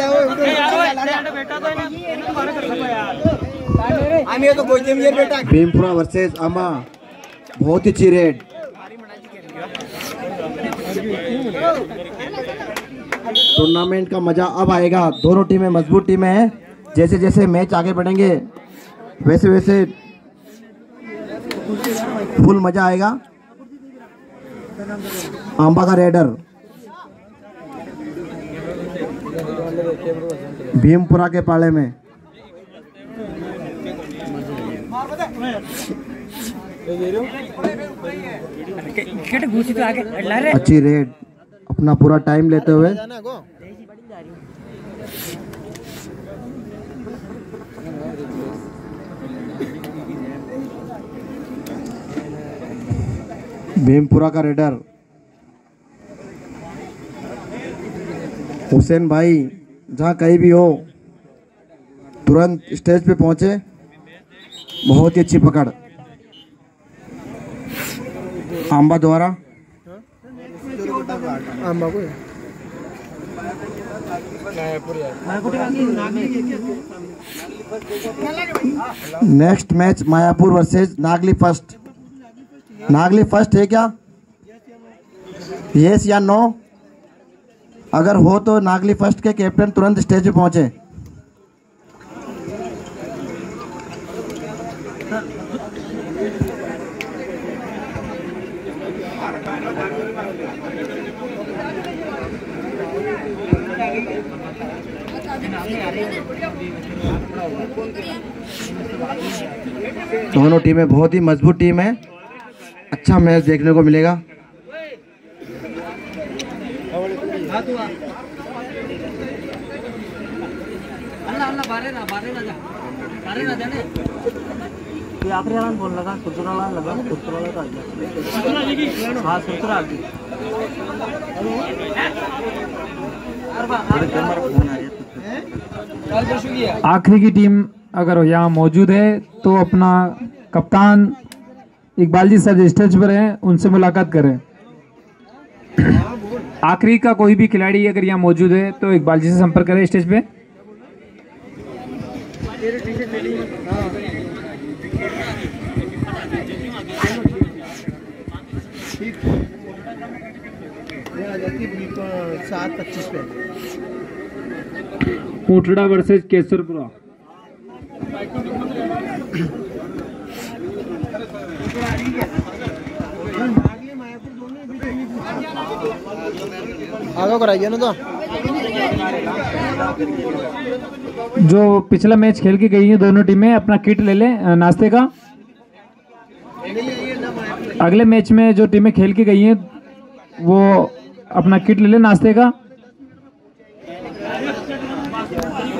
Bhimpura versus आंबा, बहुत ही अच्छी रेड। टूर्नामेंट का मजा अब आएगा। दोनों टीमें मजबूत टीमें हैं। जैसे जैसे मैच आगे बढ़ेंगे वैसे वैसे फुल मजा आएगा। आंबा का रेडर, भीमपूरा के पाले में। अच्छी रेड, अपना पूरा टाइम लेते हुए। भीमपूरा का रेडर हुसैन भाई, जहाँ कहीं भी हो तुरंत स्टेज पे पहुंचे। बहुत ही अच्छी पकड़ आंबा द्वारा। आंबा को next match Mayapur versus Nagli first. Nagli first है क्या? यस या नो? अगर हो तो नागली फर्स्ट के कैप्टन तुरंत स्टेज पे पहुंचे। दोनों टीमें बहुत ही मजबूत टीम है। अच्छा मैच देखने को मिलेगा। आखिरी की टीम अगर यहाँ मौजूद है तो अपना कप्तान इकबाल जी सर स्टेज पर हैं, उनसे मुलाकात करें। आखिरी का कोई भी खिलाड़ी अगर यहाँ मौजूद है तो इकबाल जी से संपर्क करें स्टेज पे। कोटड़ा वर्सेज केसरपुरा। जो पिछला मैच खेल के गई है दोनों टीमें, अपना किट ले लें नाश्ते का। अगले मैच में जो टीमें खेल के गई हैं वो अपना किट ले लें नाश्ते का।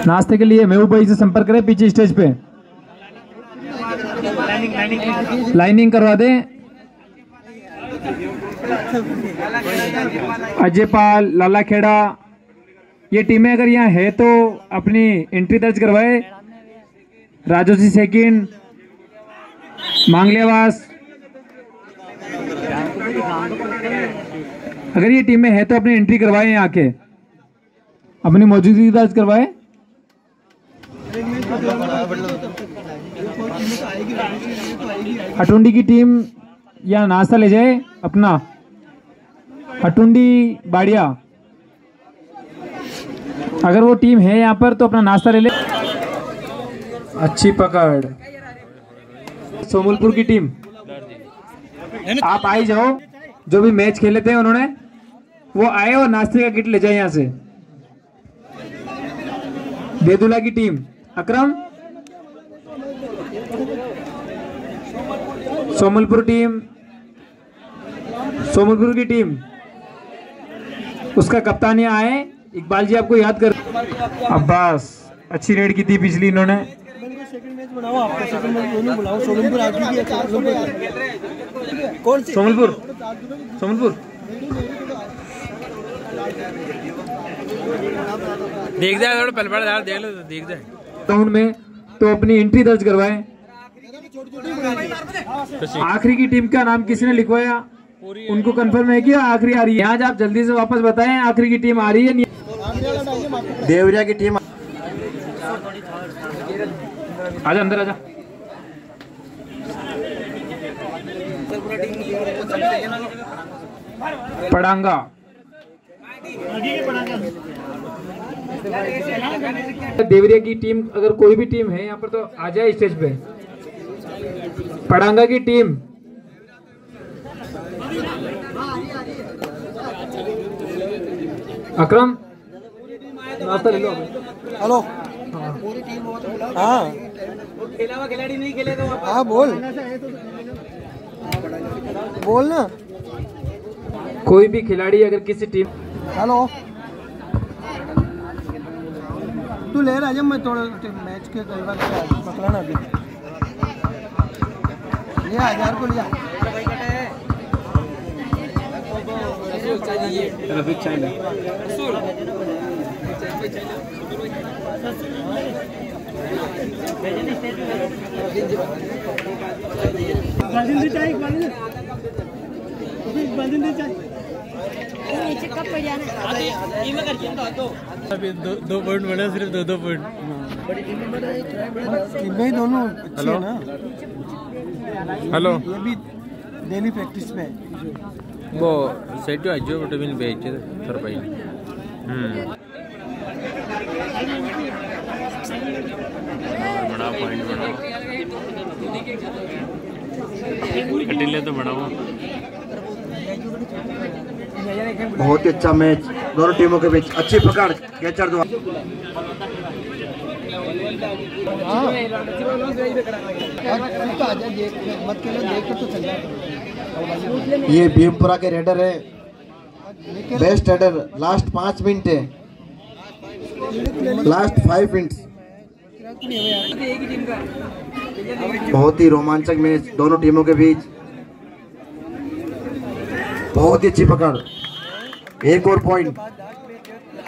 नाश्ते के लिए मेहू भाई से संपर्क करें, पीछे स्टेज पे लाइनिंग करवा दें। अजयपाल, लालाखेड़ा, ये टीमें अगर यहाँ है तो अपनी एंट्री दर्ज करवाए। राजोसी सेकिन, मांगलेवास, अगर ये टीमें है तो अपनी एंट्री करवाए, यहाँ के अपनी मौजूदगी दर्ज करवाए। अटुंडी की टीम यहाँ नाश्ता ले जाए अपना। हटुंडी बाड़िया, अगर वो टीम है यहाँ पर तो अपना नाश्ता ले ले। अच्छी पकड़ सोमलपुर की टीम। आप आई जाओ, जो भी मैच खेले थे उन्होंने वो आए और नाश्ते का किट ले जाए यहाँ से। देदुला की टीम, अकरम, सोमलपुर टीम। सोमलपुर की टीम उसका कप्तान यहाँ आए। इकबाल जी आपको याद कर। अब्बास, अच्छी रेड की थी पिछली इन्होंने। सोमलपुर, सोमलपुर देख जाए थोड़ा, पलपड़ यार देख लो, देख जाए टाउन में तो अपनी एंट्री दर्ज करवाएं। आखिरी की टीम का नाम किसने लिखवाया उनको कंफर्म है कि आखिरी आ रही है? आज आप जल्दी से वापस बताएं आखिरी की टीम आ रही है। देवरिया की टीम। आजा अंदर आजा। पड़ांगा देवरिया की टीम, अगर कोई भी टीम है यहाँ पर तो आ जाए स्टेज पे। पड़ांगा की टीम अकरम हेलो। हाँ खिलाड़ी नहीं खेले तो हाँ बोल ना। कोई भी खिलाड़ी अगर किसी टीम हेलो तू ले रहा। जब मैं थोड़ा मैच के पकड़ना अभी ये 1000 को लिया अभी दो पॉइंट बढ़ा, सिर्फ दो पॉइंट। टीमें दोनों अच्छी है ना। हेलो ये भी डेली प्रैक्टिस में वो सेट जो आजो विटामिन बेच सर भाई। बड़ा पॉइंट बड़ा कटिले तो बड़ा। बहुत ही अच्छा मैच दोनों टीमों के बीच, अच्छी पकड़ कैचर दो। ये भीमपूरा के रेडर है, बेस्ट रेडर। लास्ट 5 मिनट है, लास्ट 5 मिनट। बहुत ही रोमांचक मैच दोनों टीमों के बीच, बहुत ही अच्छी पकड़। एक और पॉइंट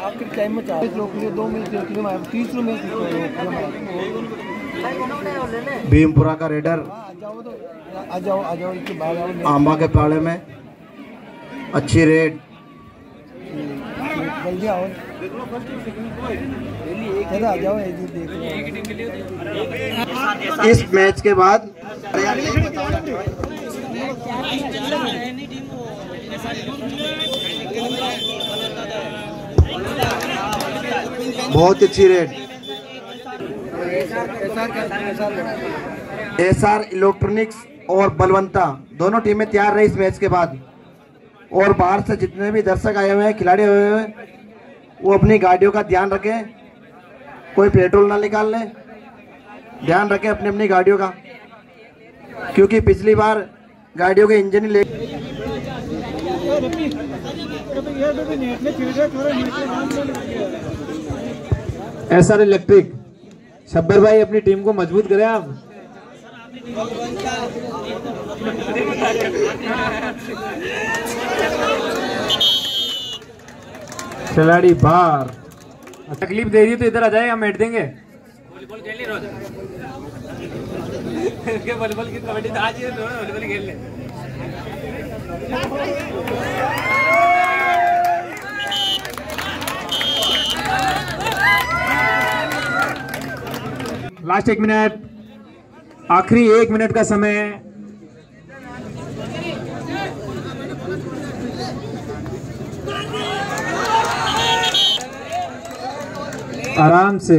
आपके टाइम में 2 मिनट। भीमपूरा का रेडर आंबा के पाले में अच्छी रेड। इस मैच के बाद बहुत अच्छी रेड। एसआर इलेक्ट्रॉनिक्स और बलवंता दोनों टीमें तैयार रही इस मैच के बाद। और बाहर से जितने भी दर्शक आए हुए हैं, खिलाड़ी आए हुए हैं, वो अपनी गाड़ियों का ध्यान रखें, कोई पेट्रोल ना निकाल लें। ध्यान रखें अपनी अपनी गाड़ियों का, क्योंकि पिछली बार गाड़ियों के इंजन ही ले। एसआर इलेक्ट्रिक शब्बर भाई अपनी टीम को मजबूत करें आप। खिलाड़ी बाहर तकलीफ दे रही है तो इधर आ जाए, हम बैठ देंगे। लास्ट 1 मिनट, आखिरी 1 मिनट का समय है। आराम से